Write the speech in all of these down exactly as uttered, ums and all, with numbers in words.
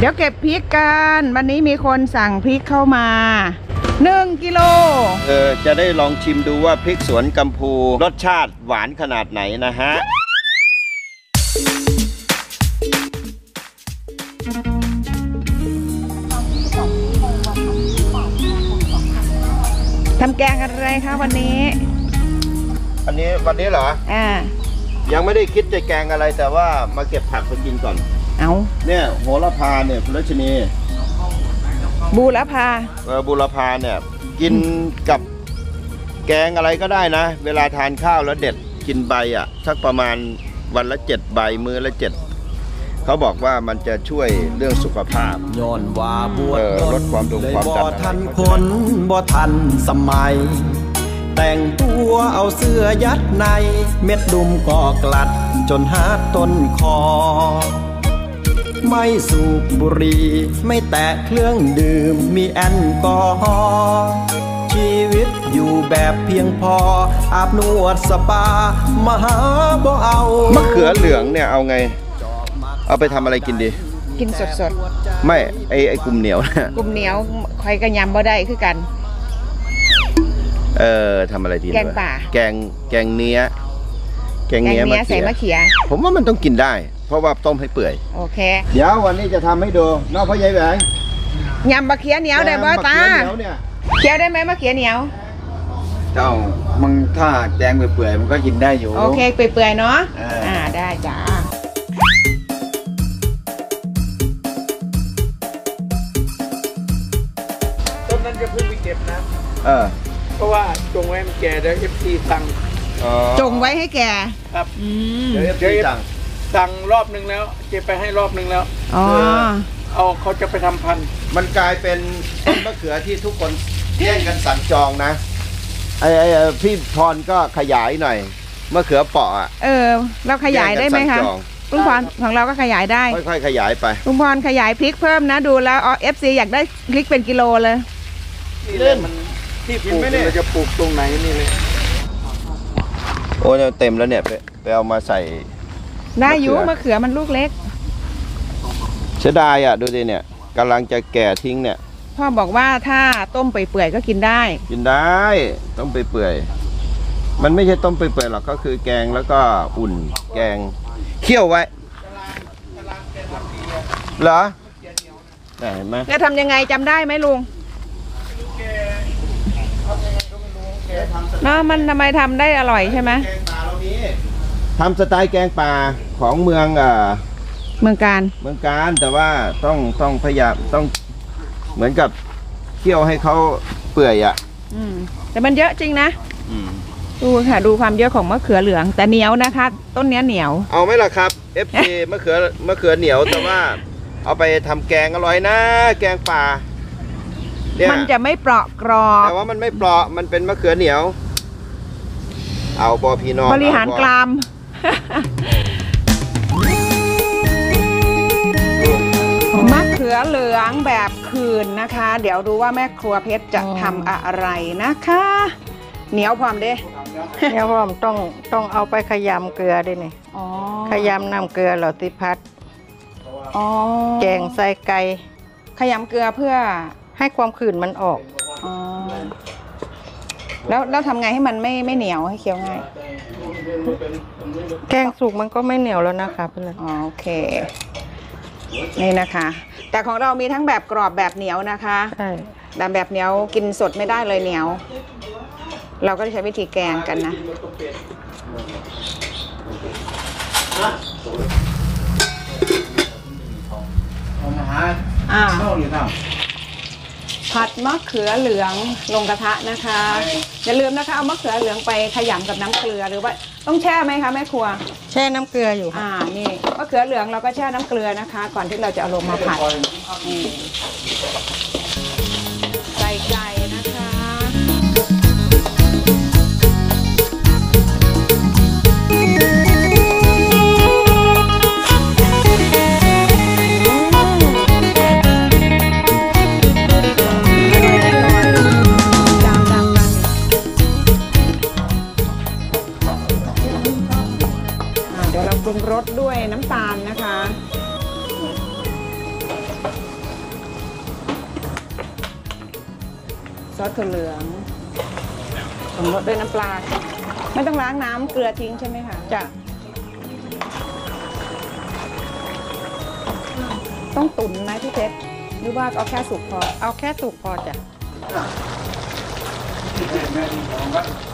เดี๋ยวเก็บพริกกันวันนี้มีคนสั่งพริกเข้ามาหนึ่งกิโลเออจะได้ลองชิมดูว่าพริกสวนกัมพูรสชาติหวานขนาดไหนนะฮะทำแกงอะไรคะวันนี้อันนี้วันนี้เหรออ่ายังไม่ได้คิดจะแกงอะไรแต่ว่ามาเก็บผักไปกินก่อนเอาเนี่ยโหระพาเนี่ยคุณรัชนีบูรพาเออบูรพาเนี่ยกินกับแกงอะไรก็ได้นะเวลาทานข้าวแล้วเด็ดกินใบอ่ะสักประมาณวันละเจ็ดใบมือละเจ็ดเขาบอกว่ามันจะช่วยเรื่องสุขภาพย้อนว่าบวชลดความดุความดันบ่ทันคนบ่ทันสมัยแต่งตัวเอาเสื้อยัดในเม็ดดุมก็กลัดจนหาต้นคอไม่สูบบุหรี่ไม่แตะเครื่องดื่มมีแอลกอฮอล์ชีวิตอยู่แบบเพียงพออาบนวดสปามหาบ่เอามะเขือเหลืองเนี่ยเอาไงเอาไปทำอะไรกินดีกินสดๆไม่ไอไอกลุ่มเหนียวนะกลุ่มเหนียวใครก็ยำบ่ได้คือกันเออทำอะไรดีแกงป่าแกงแกงเนื้อแกงเนื้อใส่มะเขือผมว่ามันต้องกินได้เพราะว่าต้มให้เปื่อยโอเคเดี๋ยววันนี้จะทำให้ดูนอกพ่อใหญ่แหวงยำมะเขือเหนียวได้บ่ตาเขียวได้ไหมมะเขือเหนียวเจ้ามึงถ้าแกงเปื่อยมันก็กินได้อยู่โอเคเปื่อยๆเนาะอ่าได้จ้าต้นนั้นจะเพิ่งไปเก็บนะเออเพราะว่าจงไว้ให้แกเดี๋ยวเอฟซีสั่งจงไว้ให้แกครับเดี๋ยวเอฟซีสั่งสั่งรอบนึงแล้วเก็บไปให้รอบนึงแล้วอ๋อเอาเขาจะไปทำพันธุ์มันกลายเป็นต้นมะเขือที่ทุกคนแย่งกันสั่งจองนะไอ้ไอ้พี่พรก็ขยายหน่อยมะเขือเปาะเออเราขยายได้ไหมคะลุงพรของเราก็ขยายได้ค่อยๆขยายไปลุงพรขยายพริกเพิ่มนะดูแล้วเอฟซีอยากได้พริกเป็นกิโลเลยเล่นมันที่ปลูกเราจะปลูกตรงไหนนี่เลยโอ้เต็มแล้วเนี่ยไปเอามาใส่ได้อยู่มะเขือมันลูกเล็กเสียดายอ่ะดูดิเนี่ยกำลังจะแก่ทิ้งเนี่ยพ่อบอกว่าถ้าต้มไปเปื่อยก็กินได้กินได้ต้มไปเปื่อยมันไม่ใช่ต้มไปเปื่อยหรอกก็คือแกงแล้วก็อุ่นแกงเคี่ยวไว้เหรอเห็นไหมแล้วทำยังไงจำได้ไหมลุงน้ามันทำไมทำได้อร่อยใช่ไหมทำสไตล์แกงป่าของเมืองเอ่อเมืองการเมืองการแต่ว่าต้องต้องพยายามต้องเหมือนกับเคี่ยวให้เขาเปื่อยอ่ะอืมแต่มันเยอะจริงนะอืมดูค่ะดูความเยอะของมะเขือเหลืองแต่เหนียวนะคะต้นเนี้ยเหนียวเอาไหมล่ะครับ เอฟ ซี มะเขือมะเขือเหนียวแต่ว่าเอาไปทำแกงอร่อยนะแกงป่ามันจะไม่เปราะกรอบแต่ว่ามันไม่เปราะมันเป็นมะเขือเหนียวเอาบอพี่น้องบริหารกลามมะเขือเหลืองแบบคืนนะคะเดี๋ยวดูว่าแม่ครัวเพชรจะทำอะไรนะคะเหนียวพร้อมเด้เหนียวพร้อมต้องต้องเอาไปขยำเกลือด้วยนี่ขยำน้ำเกลือหลอดติพัดแกงใส่ไก่ขยำเกลือเพื่อให้ความขื่นมันออกอแล้วแล้วทำไงให้มันไม่ไม่เหนียวให้เคี้ยวง่ายแกงสุกมันก็ไม่เหนียวแล้วนะคะเพื่อนโอเคนี่นะคะแต่ของเรามีทั้งแบบกรอบแบบเหนียวนะคะใช่แต่แบบเหนียวกินสดไม่ได้เลยเหนียวเราก็จะใช้วิธีแกงกันนะอ่าผัดมะเขือเหลืองลงกระทะนะคะอย่าลืมนะคะเอามะเขือเหลืองไปขยำกับน้ำเกลือหรือว่าต้องแช่ไหมคะแม่ครัวแช่น้ำเกลืออยู่อ่านี่มะเขือเหลืองเราก็แช่น้ำเกลือนะคะก่อนที่เราจะเอาลงมาผัดใส่ไก่นะคะปรุงรสด้วยน้ำตาลนะคะ ซอสถั่วเหลืองผสมด้วยน้ำปลาไม่ต้องล้างน้ำเกลือทิ้งใช่ไหมคะจ้ะต้องตุ๋นไหมพี่เพชรหรือว่าเอาแค่สุกพอเอาแค่สุกพอจ้ะ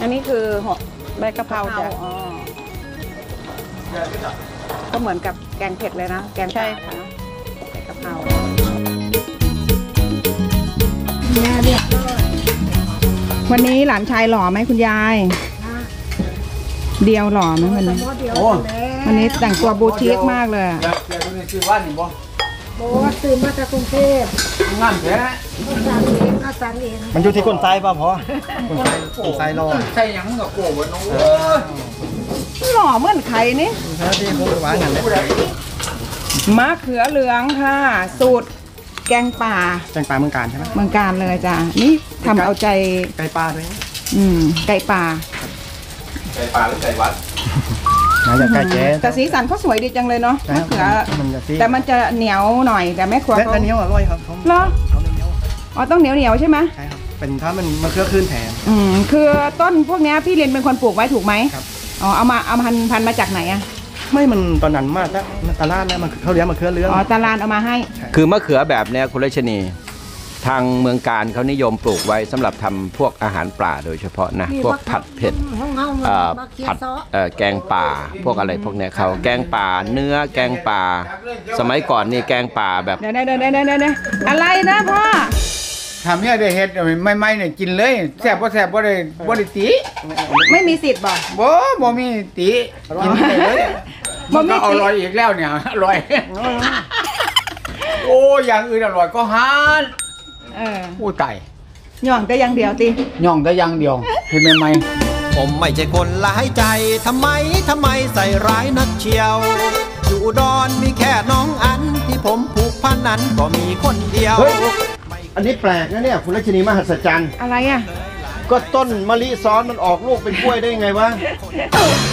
อันนี้คือห่อใบกะเพราจ้ะก็เหมือนกับแกงเผ็ดเลยนะแกงใช่ค่ะใบกะเพราแม่เนี่ยวันนี้หลานชายหล่อไหมคุณยายเดียวหล่อไหมวันนี้โอ้วันนี้แต่งตัวบูทีคมากเลยคือว่าหนิบ่โอ้ตื่นมาจากกรุงเทพงานแท้งานเองงานสันเองมันอยู่ที่คนไซป่ะพ่อคนไซรอไซยังกับโกวะน้องหล่อเหมือนใครนี่ที่ผมหวานกันเลยมะเขือเหลืองค่ะสูตรแกงป่าแกงป่าเมืองกาญใช่ไหมเมืองกาญเลยจ้ะนี่ทำเอาใจไก่ป่าด้วยอืมไก่ป่าไก่ป่าหรือไก่วัดแต่สีสันเขาสวยดีจังเลยเนาะมะเขือแต่มันจะเหนียวหน่อยแต่แม่ครัวเขาเหนียวอร่อยครับเหรออ๋อต้องเหนียวเหนียวใช่ไหมใช่ครับเป็นถ้ามันมะเขือขึ้นแถมอืมคือต้นพวกนี้พี่เรียนเป็นคนปลูกไว้ถูกไหมครับอ๋อเอามาเอาพันพันมาจากไหนอะไม่มันตอนนั้นมาจากตลาดนะมันเขาเลี้ยงมะเขือเลื้อนอ๋อตลาดเอามาให้คือมะเขือแบบเนี้ยคุณรัชนีทางเมืองการเขานิยมปลูกไว้สำหรับทำพวกอาหารปลาโดยเฉพาะนะพวกผัดเผ็ดผัดแกงป่าพวกอะไรพวกเนี้ยเขาแกงป่าเนื้อแกงป่าสมัยก่อนนี่แกงป่าแบบเด้อเด้อเด้อเด้อเด้ออะไรนะพ่อทำเนี่ยได้เฮ็ดไม่ไม่เนี่ยกินเลยแซ่บว่าแซ่บว่าได้ว่าได้ตีไม่มีสิทธิ์บ่บ่บ่มีตีกินเลยมันก็อร่อยอีกแล้วเนี่ยอร่อยโอ้อย่างอื่นอร่อยก็หาอู้ไก่ย่องแต่ยังเดียวตีย่องแต่ยังเดียวเห็นไหมผมไม่ใช่คนหลายใจทำไมทำไมใส่ร้ายนักเชียวอยู่อุดรมีแค่น้องอันที่ผมผูกพันนั้นก็มีคนเดียวอันนี้แปลกนะเนี่ยคุณรัชนีมหัศจรรย์อะไรอ่ะก็ต้นมะลิซ้อนมันออกลูกเป็นกล้วยได้ไงวะ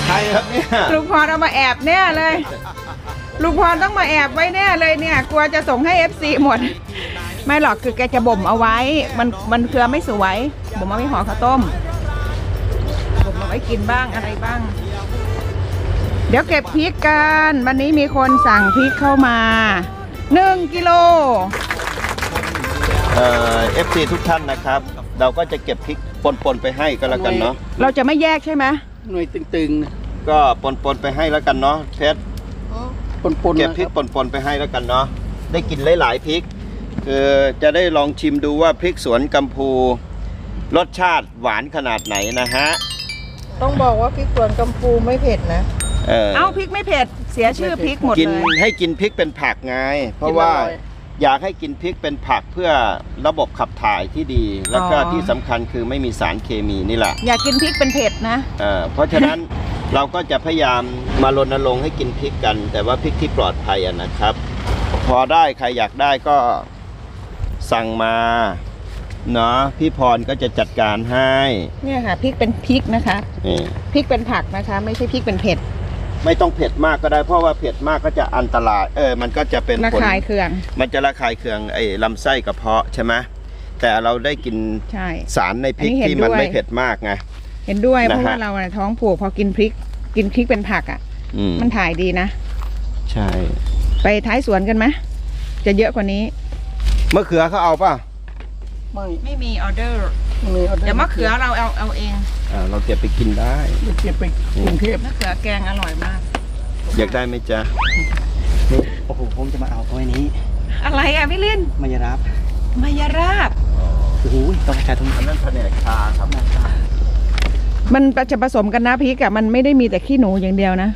ใครครับเนี่ยลูกพรเอามาแอบแน่เลยลูกพรต้องมาแอบไว้แน่เลยเนี่ยกลัวจะส่งให้ เอฟ ซี หมดไม่หรอกคือแกจะบ่มเอาไว้มันมันเกลือไม่สวยบ่มเอาไว้ห่อข้าวต้มบ่มเอาไว้กินบ้างอะไรบ้างเดี๋ยวเก็บพริกกันวันนี้มีคนสั่งพริกเข้ามาหนึ่งกิโลเอ่อ เอฟ ซี ทุกท่านนะครับเราก็จะเก็บพริกปนๆไปให้ก็แล้วกันเนาะเราจะไม่แยกใช่ไหมหน่วยตึงๆก็ปนๆไปให้แล้วกันเนาะเพชรปนๆเก็บพริกปนๆไปให้แล้วกันเนาะได้กินหลายๆพริกคือจะได้ลองชิมดูว่าพริกสวนกัมพูรสชาติหวานขนาดไหนนะฮะต้องบอกว่าพริกสวนกัมพูไม่เผ็ดนะเออเอาพริกไม่เผ็ดเสียชื่อพริกหมดเลยให้กินพริกเป็นผักไงเพราะว่าอยากให้กินพริกเป็นผักเพื่อระบบขับถ่ายที่ดีแล้วก็ที่สำคัญคือไม่มีสารเคมีนี่แหละอยากกินพริกเป็นเผ็ดนะเออเพราะฉะนั้น เราก็จะพยายามมารณรงค์ให้กินพริกกันแต่ว่าพริกที่ปลอดภัยนะครับพอได้ใครอยากได้ก็สั่งมาเนาะพี่พรก็จะจัดการให้เนี่ยค่ะพริกเป็นพริกนะคะพริกเป็นผักนะคะไม่ใช่พริกเป็นเผ็ดไม่ต้องเผ็ดมากก็ได้เพราะว่าเผ็ดมากก็จะอันตรายเออมันก็จะเป็นระคายเคืองมันจะระคายเคืองไอ้ลำไส้กระเพาะใช่ไหมแต่เราได้กินสารในพริกที่มันไม่เผ็ดมากไงเห็นด้วยเพราะว่าเราท้องผูกพอกินพริกกินพริกเป็นผักอ่ะมันถ่ายดีนะใช่ไปท้ายสวนกันไหมจะเยอะกว่านี้มะเขือเขาเอาป่ะไม่ไม่มีออเดอร์เดี๋ยวมะเขือเราเอาเอาเองเราเก็บไปกินได้เก็บไปกรุงเทพมะเขือแกงอร่อยมากอยากได้ไหมจ๊ะโอ้โหผมจะมาเอาตัวนี้อะไรอ่ะพี่ลินมายราบมายราบโอ้โหต้องใช้ทุ่งนั่นแผนกชาครับมันจะผสมกันนะพริกอ่ะมันไม่ได้มีแต่ขี้หนูอย่างเดียวนะ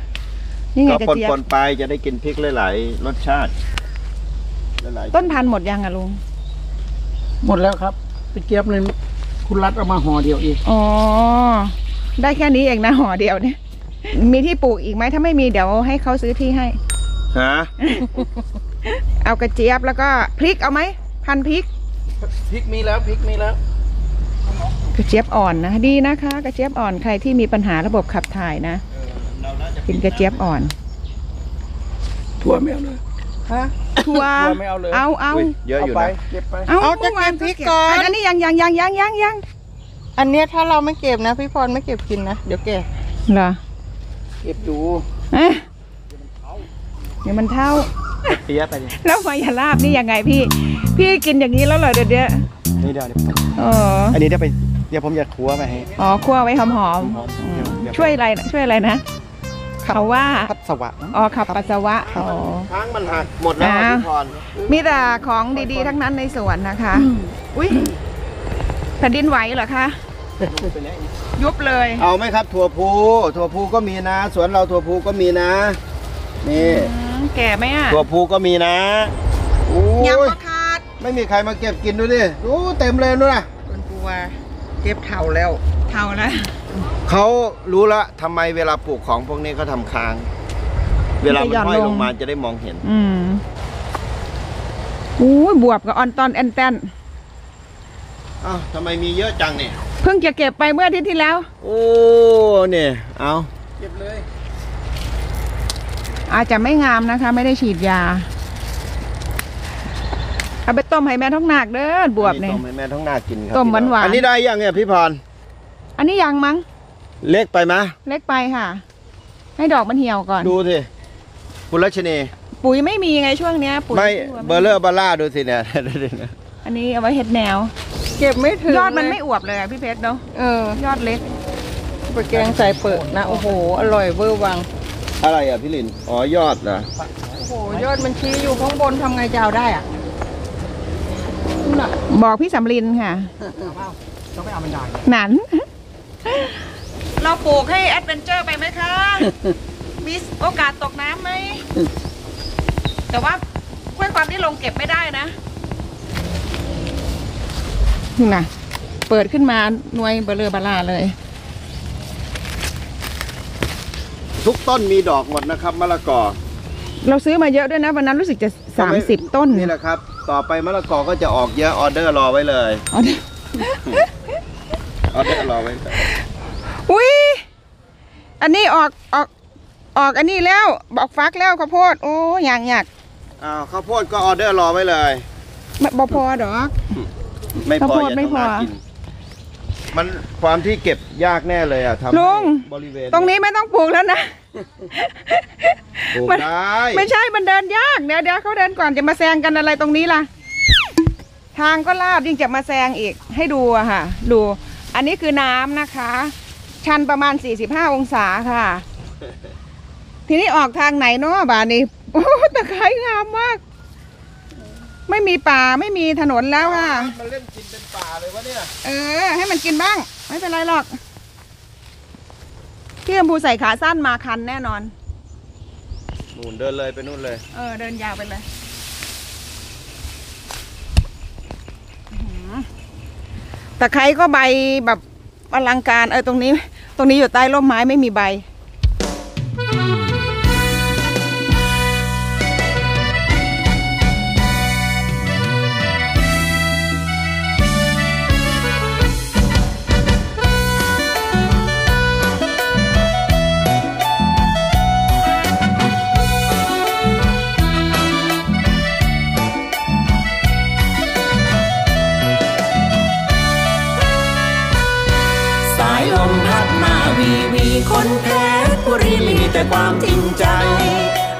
นี่ไงกระเจี๊ยบปนไปจะได้กินพริกหลายๆรสชาติต้นพันธุ์หมดยังอะลุงหมดแล้วครับไปเจี๊ยบเลยคุณรัดเอามาห่อเดียวเองอ๋อได้แค่นี้เองนะห่อเดียวเนี่ยมีที่ปลูกอีกไหมถ้าไม่มีเดี๋ยวให้เขาซื้อที่ให้ฮะเอากระเจี๊ยบแล้วก็พริกเอาไหมพันพริกพริกมีแล้วพริกมีแล้วกระเจี๊ยบอ่อนนะดีนะคะกระเจี๊ยบอ่อนใครที่มีปัญหาระบบขับถ่ายนะกินกระเจี๊ยบอ่อนถั่วแมวเลย ฮะถั่วไม่เอาเลยเอาเอาเยอะอยู่นะเก็บไปเอาจะเก็บพริกก่อนอันนี้ยังยังยังยังยังยังอันเนี้ยถ้าเราไม่เก็บนะพี่พรไม่เก็บกินนะเดี๋ยวแก่เหรอเก็บดูเอ๊ะเดี๋ยวมันเท่าเตี้ยไปแล้วมายาลาบนี่ยังไงพี่พี่กินอย่างนี้แล้วเหรอเดี๋ยวเดี๋ยวนี่เดี๋ยวอ๋ออันนี้เดี๋ยวไปเดี๋ยวผมจะคั่วไปให้อ๋อคั่วไว้หอมๆช่วยอะไรช่วยอะไรนะเขาว่าปัสสาวะอ๋อขับปัสสาวะอ๋อช้างมันหักหมดแล้วพี่พรมีแต่ของดีๆทั้งนั้นในสวนนะคะอุ้ยแผ่นดินไหวเหรอคะยุบเลยเอาไหมครับถั่วพูถั่วพูก็มีนะสวนเราถั่วพูก็มีนะนี่แก่ไหมอ่ะถั่วพูก็มีนะยำมะขาดไม่มีใครมาเก็บกินดูดิดูเต็มเลยด้วยนะคนกลัวเก็บเถ่าแล้วเถ่าแล้วเขารู้ละทำไมเวลาปลูกของพวกนี้เขาทำค้างเวลามันห้อยลงมาจะได้มองเห็นอืมอู้บวบกับออนตอนแอนแตนอ้าวทำไมมีเยอะจังเนี่ยเพิ่งจะเก็บไปเมื่ออาทิตย์ที่แล้วโอ้เนี่ยเอาเก็บเลยอาจจะไม่งามนะคะไม่ได้ฉีดยาเอาไปต้มให้แม่ท้องนาคเด้อบวบเนี่ยต้มให้แม่ท้องนาคกินครับต้มหวานหวานอันนี้ได้ยังเนี่ยพี่พรอันนี้ยังมั้งเล็กไปมะเล็กไปค่ะให้ดอกมันเหี่ยวก่อนดูสิคุณรัชนีปุ๋ยไม่มีไงช่วงเนี้ยปุ๋ยไม่เบลเลอร์บาร่าดูสิเนี่ยอันนี้เอาไว้เห็ดแนวเก็บไม่ถึงยอดมันไม่อวบเลยพี่เพชรเนาะเออยอดเล็กไปแกงใส่เปิดนะโอ้โหอร่อยเวอร์วังอะไรอ่ะพี่ลินอ๋อยอดเหรอโอ้โหยอดมันชี้อยู่ข้างบนทำไงจะเอาได้อ่ะบอกพี่สำลินค่ะต้องไปเอามันได้หนันเราปลูกให้แอดเวนเจอร์ไปไหมคะมีโอกาสตกน้ำไหมแต่ว่าค่อยความที่ลงเก็บไม่ได้นะนะเปิดขึ้นมาหน่วยเบลอบาลาเลยทุกต้นมีดอกหมดนะครับมะละกอเราซื้อมาเยอะด้วยนะวันนั้นรู้สึกจะสามสิบต้นนี่แหละครับต่อไปมะละกอก็จะออกเยอะออเดอร์รอไว้เลยออเดอร์ออเดอร์รอไว้อุ้ยอันนี้ออกออกออกอันนี้แล้วบอกฟักแล้วข้าวโพดโอ้ยางหยักอ้าวข้าวโพดก็ออเดอร์รอไว้เลยบ่พอดอกไม่พออย่าต้องมากินมันความที่เก็บยากแน่เลยอ่ะทำลุงตรงนี้ไม่ต้องปลูกแล้วนะปลูกได้ไม่ใช่มันเดินยากเดี๋ยวเดี๋ยวเขาเดินก่อนจะมาแซงกันอะไรตรงนี้ล่ะทางก็ลาดยิ่งจะมาแซงอีกให้ดูอะค่ะดูอันนี้คือน้ำนะคะชันประมาณสี่สิบห้าองศาค่ะทีนี้ออกทางไหนเนาะบ่านี่โอ้ตะไคร้งามมากไม่มีป่าไม่มีถนนแล้วค่ะมันเล่นกินเป็นป่าเลยวะเนี่ยเออให้มันกินบ้างไม่เป็นไรหรอกพี่อมพูใส่ขาสั้นมาคันแน่นอนนู่นเดินเลยไปนู่นเลยเออเดินยาวไปเลยตะไคร้ก็ใบแบบอลังการเออตรงนี้ตรงนี้อยู่ใต้ร่มไม้ไม่มีใบคนเพชรบุรีมีแต่ความจริงใจ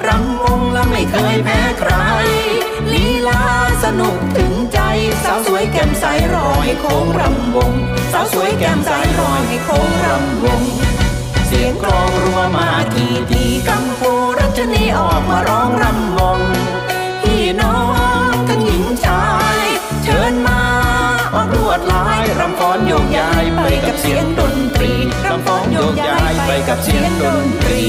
รำวงและไม่เคยแพ้ใครลีลาสนุกถึงใจสาวสวยแก้มใสรอให้โค้งรำวงสาวสวยแก้มใสรอให้โค้งรำวงเสียงกลองรัวมากี่ทีกัมพูรัชนีออกมาร้องรำวงพี่น้องทั้งหญิงชายเชิญมาออกรวดลายรำฟ้อนโยกย้ายไปกับเสียงดนตรีรำฟ้อนโยกย้ายไปกับเสียงดนตรี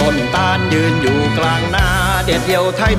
ต้นตาลยืนอยู่กลางนาเด็ดเดี่ยวไทย